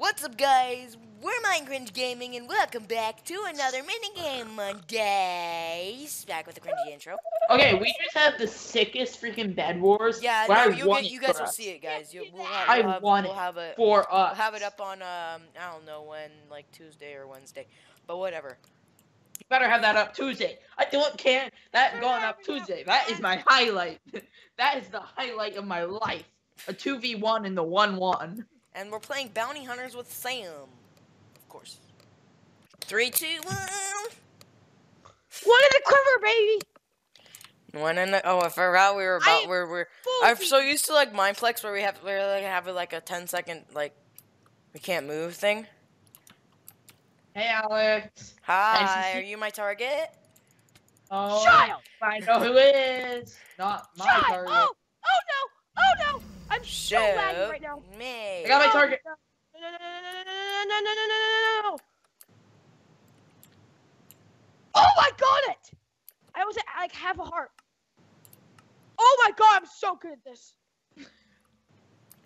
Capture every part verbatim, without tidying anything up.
What's up, guys? We're MineCringe Gaming, and welcome back to another Minigame Mondays. Back with the cringy intro. Okay, we just have the sickest freaking Bed Wars. Yeah, no, you, you, you guys will us. see it, guys. You, we'll have, I we'll want have, it we'll have a, for us. We'll have it up on, um, I don't know when, like Tuesday or Wednesday, but whatever. You better have that up Tuesday. I don't care. That going up Tuesday. That is my highlight. That is the highlight of my life. A two v one in the one one. And we're playing Bounty Hunters with Sam. Of course. Three, two, one. One in the quiver, baby. One in the oh, I forgot we were about where we're. I'm so used to like Mineplex where we have we like have like a ten second like we can't move thing. Hey, Alex. Hi. Are you my target? Oh. Shut up. I know who is. Not my Shut target. Oh, oh no. Oh no. I'm so lagging right now. Me. I got my target. No, no, no, no, no, no, no, no, no. Oh, I got it. I was at like half a heart. Oh my god, I'm so good at this.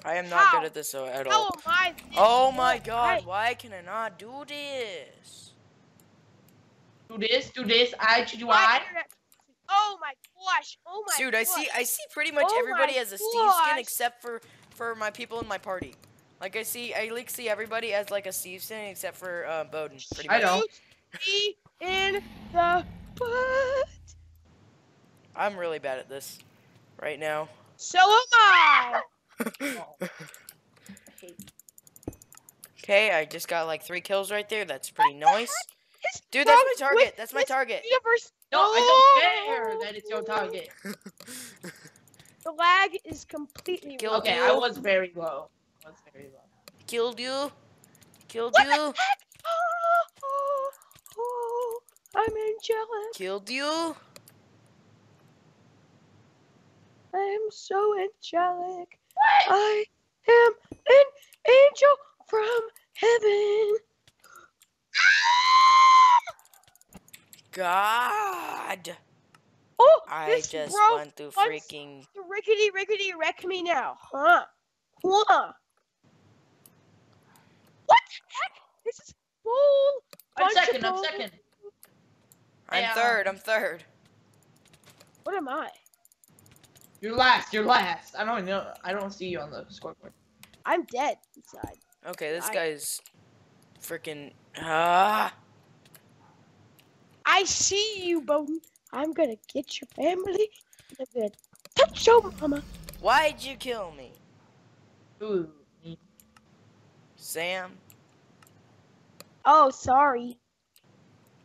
I am not How? good at this at all. How am I oh my god, right? Why can I not do this? Do this, do this, I should do I. Oh my gosh! Oh my Dude, gosh. I see I see pretty much oh everybody as a Steve skin except for for my people in my party. Like I see I like see everybody as like a Steve skin except for uh Bowden. Pretty much. I know. Me in the butt. I'm really bad at this right now. So am I. Okay, I just got like three kills right there. That's pretty nice. Dude, that's my target. That's my target. No, I don't care that it's your target. The lag is completely wrong. Okay, I was very low. I was very low. Killed you. Killed you. What the heck? Oh, oh, oh, I'm angelic. Killed you. I'm so angelic. What? I am an angel from heaven. God. Oh, I just want to freaking rickety rickety wreck me now, huh? Huh? What the heck? This is bull. I'm second. I'm second. I'm third. I'm third. What am I? You're last, you're last. I don't know. I don't see you on the scoreboard. I'm dead inside. Okay, this I... guy's freaking. Ah. I see you, Bowden. I'm gonna get your family. I'm gonna touch your mama. Why'd you kill me? Ooh. Sam. Oh, sorry.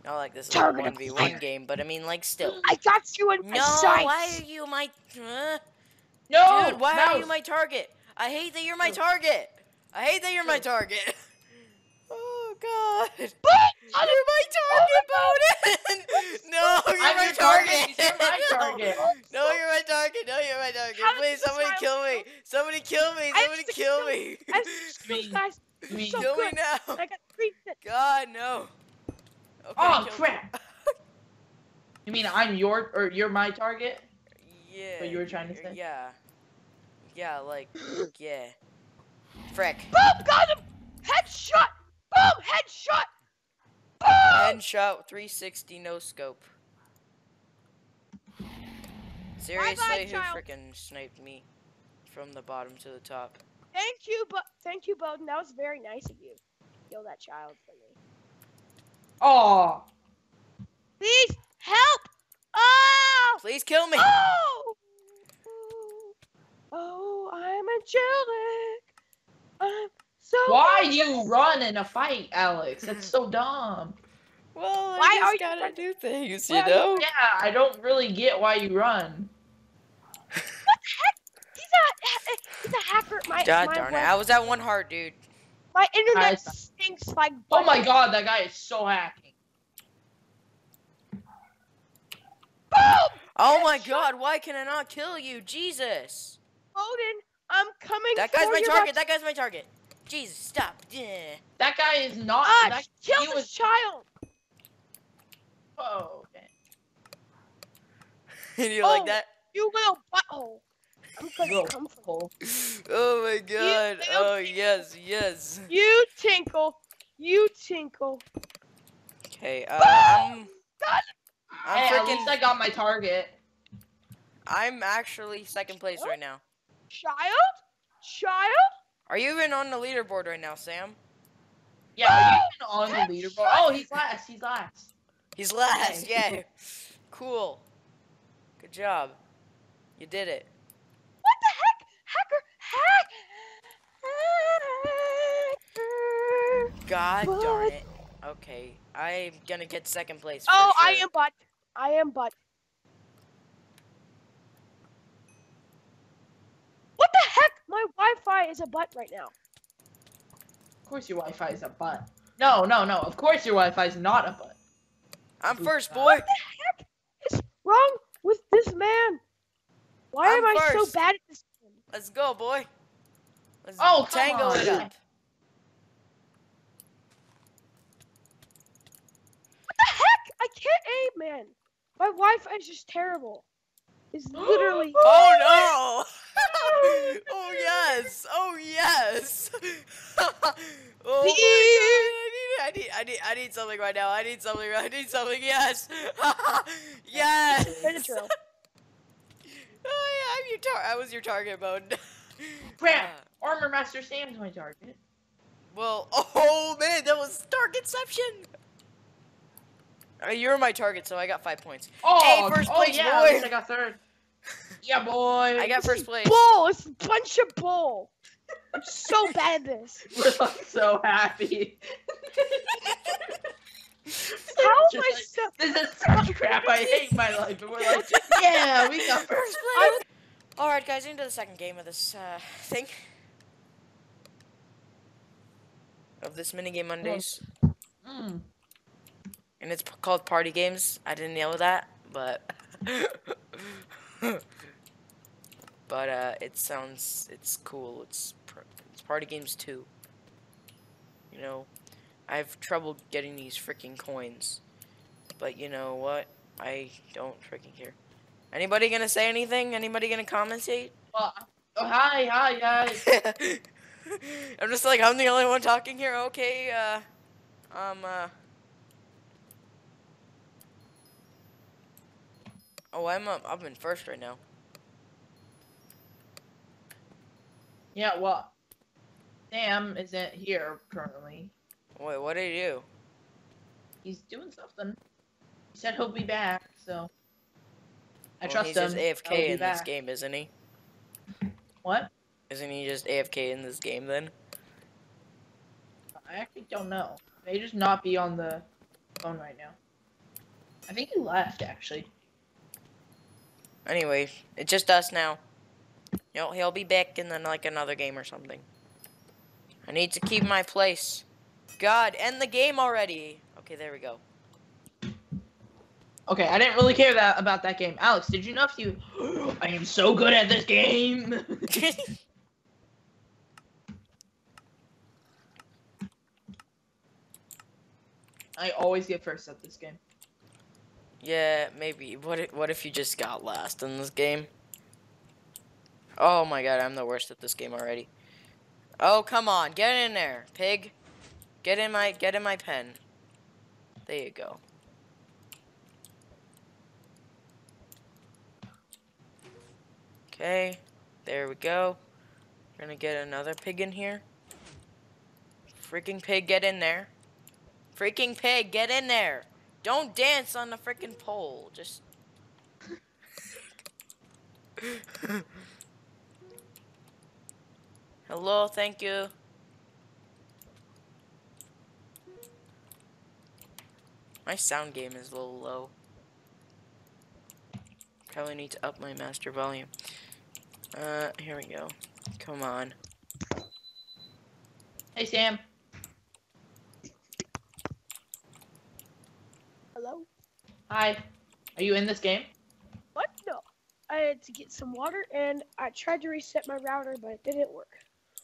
Not like this is a one v one game, but I mean, like, still. I got you in my no, sights. Why are you my... Uh, no, Dude, why mouse. are you my target? I hate that you're my target. I hate that you're my target. Oh, God. But you're my target, Bowden. No, you're I'm my target. You're my target. No, you're my target. No, you're my target. How Please, somebody kill me. Somebody kill me. Somebody kill me. I'm so fast. Me. So kill good. me now. I got three God, no. Okay, oh crap! You mean I'm your or you're my target? Yeah. What you were trying to say? Yeah. Yeah, like yeah. Frick. Boom! Got him! Headshot! Boom! Headshot! Boom! Headshot! three sixty no scope. Seriously, bye bye, who freaking sniped me from the bottom to the top? Thank you, but thank you, Bowden. That was very nice of you. Kill that child for me. Oh! Please help! Oh! Please kill me! Oh! Oh, I'm angelic. I'm so. Why anxious. you run in a fight, Alex? That's so dumb. Well, I why just are you gotta running? do things, well, you know? Yeah, I don't really get why you run. What the heck? He's a he's a hacker. My God my darn it! I was at one heart, dude. My internet stinks like butter. Oh my god, that guy is so hacking. Boom! Oh my god, why can I not kill you? Jesus! Bowden, I'm coming That guy's my target, that guy's my target. Jesus, stop. Yeah. That guy is not- uh, that, Kill this was... child! Oh, okay. You oh, like that? You little butthole. I'm so Whoa. comfortable. Oh my god. You, oh tinkle. yes, yes. You tinkle. You tinkle. Okay, uh, I'm... I'm hey, freaking... at least I got my target. I'm actually second place Child? right now. Child? Child? Are you even on the leaderboard right now, Sam? Yeah, oh, are you even on the leaderboard? Shot. Oh, he's last, he's last. He's last, yeah. Cool. Good job. You did it. What the heck? Hacker, hack! Hacker. God what? darn it. Okay, I'm gonna get second place. Oh, sure. I am bot. I am bot. What the heck? My Wi-Fi is a butt right now. Of course your Wi-Fi is a butt. No, no, no. Of course your Wi-Fi is not a butt. I'm first, boy. What the heck is wrong with this man? Why I'm am first. I so bad at this game? Let's go, boy. Let's oh, tango it up. I can't aim, man. My Wi-Fi is just terrible. It's literally. Oh no! Oh yes! Oh yes! Oh my God. I need, I need, I need something right now. I need something. I need something. Yes! Yes! Oh yeah, I'm your tar. I was your target mode. Crap! Uh, Armor Master Sam's my target. Well, oh man, that was targetception. Uh, you're my target, so I got five points. Oh, hey, first place, oh yeah, boy. At least I got third. Yeah, boy. I got first place. Bull, it's a bunch of bull. I'm so bad at this. We're like so happy. How am I so? This is such crap. I hate my life. But we're like, yeah, we got first place. I'm... All right, guys, into the second game of this uh, thing of this Minigame Mondays. Hmm. And it's called Party Games. I didn't know that, but but uh, it sounds it's cool. It's it's Party Games two. You know, I have trouble getting these freaking coins, but you know what? I don't freaking care. Anybody gonna say anything? Anybody gonna commentate? Uh, oh hi hi hi. I'm just like I'm the only one talking here. Okay. Uh, um. Uh, Oh, I'm up. I'm in first right now. Yeah, well, Sam isn't here currently. Wait, what did he do? He's doing something. He said he'll be back, so I well, trust he's him. He's just A F K in back. this game, isn't he? What? Isn't he just A F K in this game then? I actually don't know. He may just not be on the phone right now. I think he left actually. Anyway, it's just us now. You know, he'll be back in then like another game or something. I need to keep my place. God, end the game already. Okay, there we go. Okay, I didn't really care that about that game. Alex, did you know if you? I am so good at this game. I always get first at this game. Yeah, maybe. What if, what if you just got last in this game? Oh my god, I'm the worst at this game already. Oh, come on. Get in there, pig. Get in my get in my pen. There you go. Okay. There we go. We're going to get another pig in here. Freaking pig, get in there. Freaking pig, get in there. Don't dance on the frickin' pole. Just. Hello, thank you. My sound game is a little low. Probably need to up my master volume. Uh, here we go. Come on. Hey, Sam. Hello? Hi. Are you in this game? What? No. I had to get some water, and I tried to reset my router, but it didn't work.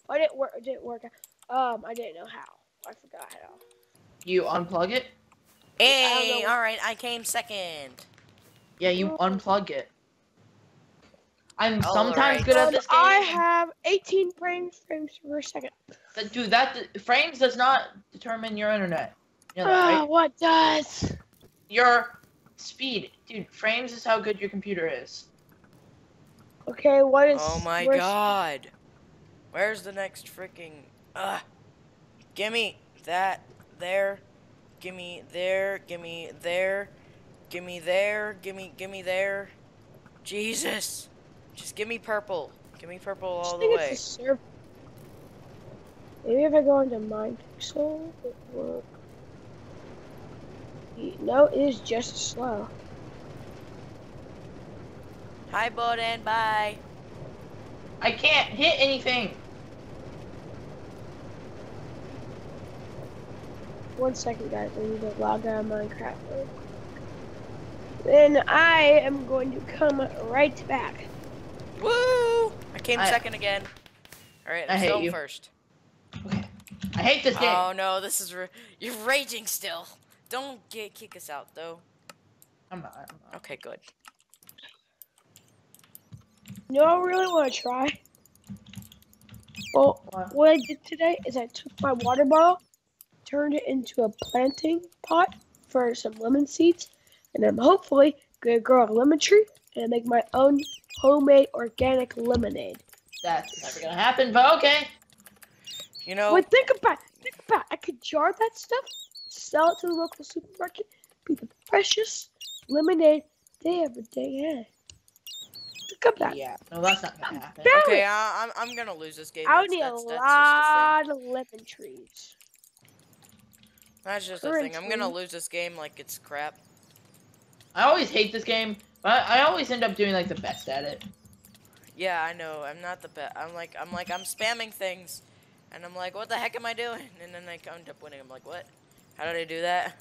Well, it didn't work. It didn't work. Um, I didn't know how. I forgot how. You unplug it? Hey, all right. I came second. Yeah, you unplug it. I'm All sometimes right. good um, at this game. I have eighteen frames frames per second. But dude, that frames does not determine your internet. You know that, oh, right? What does? Your speed, dude. Frames is how good your computer is. Okay, what is? Oh my where's... god! Where's the next freaking? Ah! Gimme that there. Gimme there. Gimme there. Gimme there. Gimme gimme there. Jesus! Just give me purple. Give me purple all the way. Maybe if I go into MinePixel, it will. No, it is just slow. Hi, bud, and bye. I can't hit anything. One second, guys. I need to log out of Minecraft. Then I am going to come right back. Woo! I came I, second again. All right, I'm still first. Okay. I hate this game. Oh no, this is ra you're raging still. Don't get kick us out though. I'm not. I'm not. Okay, good. No, I really want to try. Well, what? what I did today is I took my water bottle, turned it into a planting pot for some lemon seeds, and I'm hopefully gonna grow a lemon tree and make my own homemade organic lemonade. That's never gonna happen, but okay. You know. Wait, think about it. Think about it. I could jar that stuff, sell it to the local supermarket, be the precious lemonade they ever had. Think about that. Yeah. No, that's not gonna happen. Okay, uh, I'm I'm gonna lose this game. I would need that's, a that's, lot of lemon trees. That's just the thing. I'm gonna lose this game like it's crap. I always hate this game. I always end up doing like the best at it. Yeah, I know. I'm not the best. I'm like, I'm like, I'm spamming things, and I'm like, what the heck am I doing? And then I end up winning. I'm like, what? How did I do that?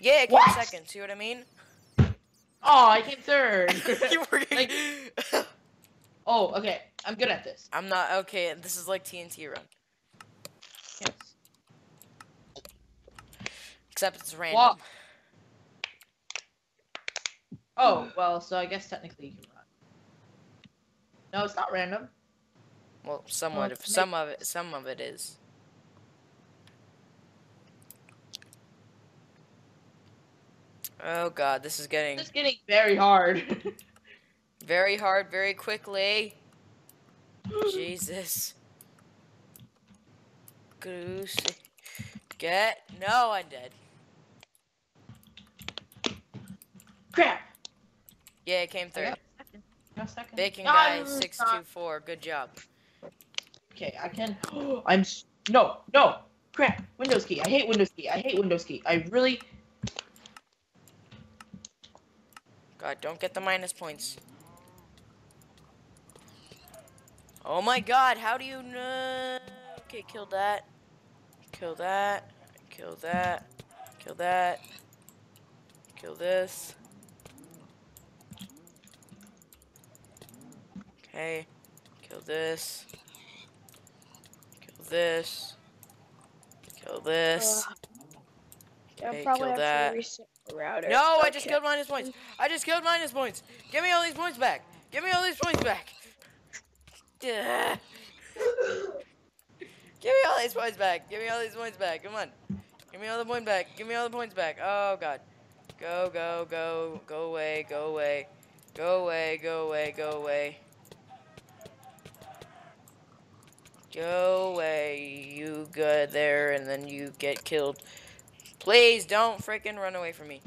Yeah, I came what? second. See what I mean? Oh, I came third. You were like, oh, okay. I'm good at this. I'm not okay. This is like T N T run. Yes. Except it's random. Wow. Oh, well, so I guess technically you can run. No, it's not random. Well, somewhat oh, of some make... of it some of it is. Oh god, this is getting This is getting very hard. Very hard, very quickly. Jesus. Goose. Get no, I'm dead. Crap. Yeah, it came through. No second. Bacon no, guy six not. two four. Good job. Okay, I can. I'm no no crap. Windows key. I hate Windows key. I hate Windows key. I really. God, don't get the minus points. Oh my God! How do you know? Okay, kill that. Kill that. Kill that. Kill that. Kill this. Okay. Kill this. Kill this. Kill this. Okay, kill that. No, I just killed minus points. I just killed minus points. Give me all these points back. Give me all these points back. Yeah. Give me all these points back. Give me all these points back. Come on. Give me all the points back. Give me all the points back. Oh, God. Go, go, go. Go away. Go away. Go away. Go away. Go away. Go away. You go there and then you get killed. Please don't freaking run away from me.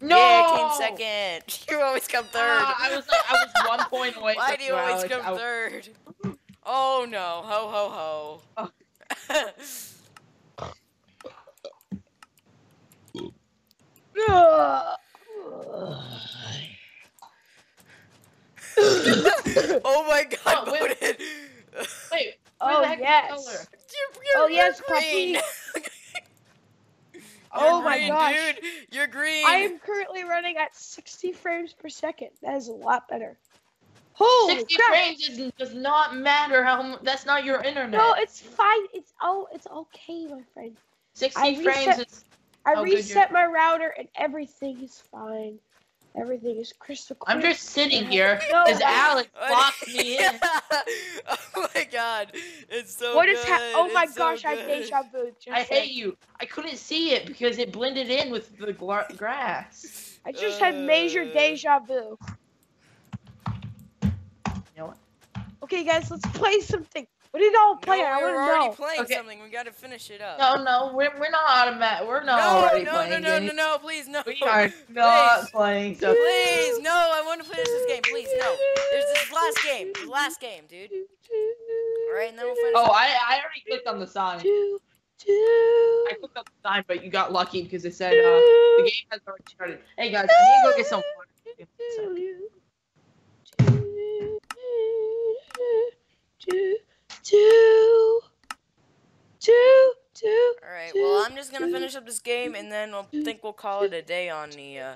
No! Yeah, I came second. You always come third. Uh, I was like, I was one point away. Why do you always come I... third? Oh no! Ho ho ho! Oh. Oh my God! Oh, wait! Wait! Wait oh yes! You're, you're, oh you're yes, green. Oh green, my gosh! Dude. You're green. I am currently running at sixty frames per second. That is a lot better. Holy sixty crap. frames is, does not matter. How that's not your internet. No, it's fine. It's all it's okay, my friend. sixty I frames reset, is... I oh, reset my router and everything is fine. Everything is crystal clear. I'm just sitting here because no, Alex locked me in. Oh my god, it's so what good. What is happening? Oh my it's gosh, so I deja vu. I hate like. you. I couldn't see it because it blended in with the grass. I just uh... had major deja vu. You know what? Okay, guys, let's play something. What are you all playing? No, I want to know. We're already playing okay. something. We got to finish it up. No, no, we're we're not automatic. We're not no, already no, playing. No, no, no, no, no, please, no. We are not please. playing. So please, no. I want to finish this game. Please, no. There's this last game. The last game, dude. All right, and then we'll finish. Oh, I I already clicked on the sign. I clicked on the sign, but you got lucky because it said uh, the game has already started. Hey guys, can you go get some water? Two, two, two. All right. Two, well, I'm just gonna finish up this game, and then I'll think we'll call it a day on the uh,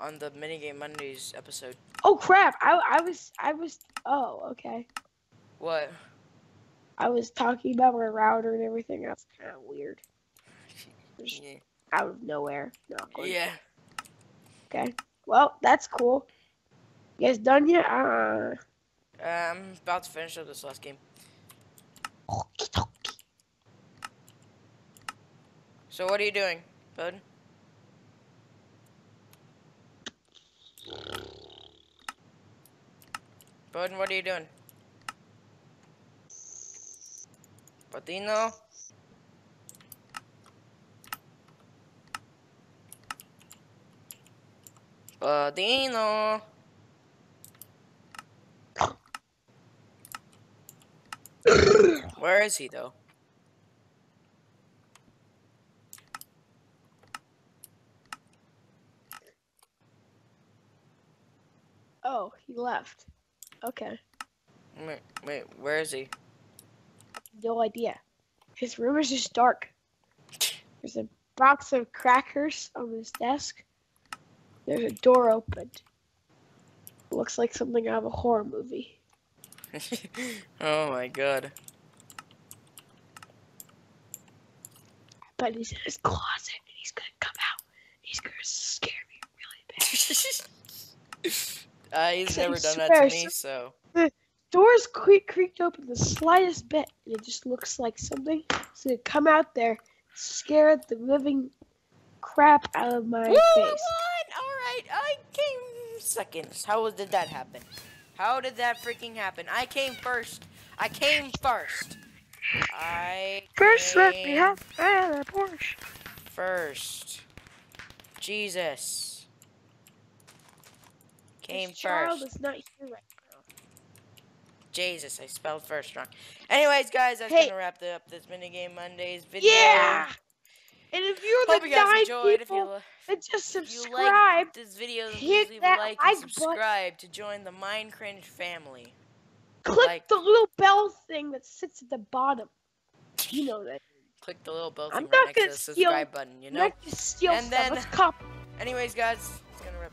on the Minigame Mondays episode. Oh crap! I I was I was oh okay. What? I was talking about my router and everything. That's kind of weird. Yeah. Out of nowhere. Not going yeah. To. Okay. Well, that's cool. You guys done yet? Uh. uh I'm about to finish up this last game. So what are you doing, bud? Bud, what are you doing? Patino? Patino? Where is he, though? Oh, he left. Okay. Wait, wait, where is he? No idea. His room is just dark. There's a box of crackers on his desk. There's a door opened. Looks like something out of a horror movie. Oh my god. But he's in his closet and he's gonna come out. He's gonna scare me really bad. uh, he's never done that to me, so. The doors cre creaked open the slightest bit, and it just looks like something is gonna come out there, scare the living crap out of my Ooh, face. Woo! Alright, I came seconds. How did that happen? How did that freaking happen? I came first. I came first. I first let me have a Porsche. First, Jesus came this child first. Is not here right now. Jesus, I spelled first wrong. Anyways, guys, that's hey. gonna wrap up this Minigame Mondays video. Yeah. And if you're Hope the you guys enjoyed, people, if you and just subscribe, if you liked this video, please leave a like and subscribe button. to join the MineCringe family. Click like. the little bell thing that sits at the bottom. You know that. Click the little bell thing I'm right next to the subscribe steal, button, you know? I'm not gonna steal and stuff. Then, Let's cop. Anyways, guys, it's gonna wrap